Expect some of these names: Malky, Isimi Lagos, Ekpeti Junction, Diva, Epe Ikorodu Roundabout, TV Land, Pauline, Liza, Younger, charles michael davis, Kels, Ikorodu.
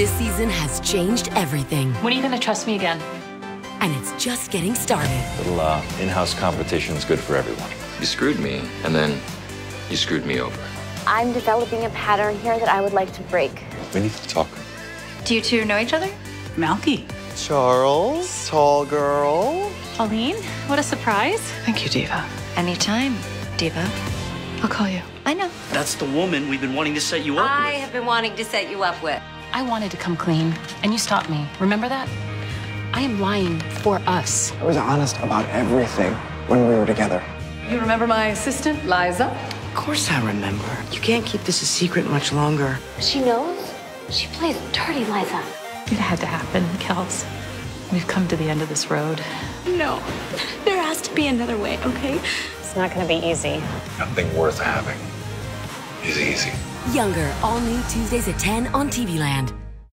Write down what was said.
This season has changed everything. When are you going to trust me again? And it's just getting started. A little in-house competition is good for everyone. You screwed me, and then you screwed me over. I'm developing a pattern here that I would like to break. We need to talk. Do you two know each other? Malky. Charles. Tall girl. Pauline. What a surprise. Thank you, Diva. Anytime, Diva. I'll call you. I know. That's the woman we've been wanting to set you up with. I have been wanting to set you up with. I wanted to come clean, and you stopped me. Remember that? I am lying for us. I was honest about everything when we were together. You remember my assistant, Liza? Of course I remember. You can't keep this a secret much longer. She knows? She plays dirty, Liza. It had to happen, Kels. We've come to the end of this road. No. There has to be another way, okay? It's not gonna be easy. Nothing worth having is easy. Younger, all new Tuesdays at 10 on TV Land.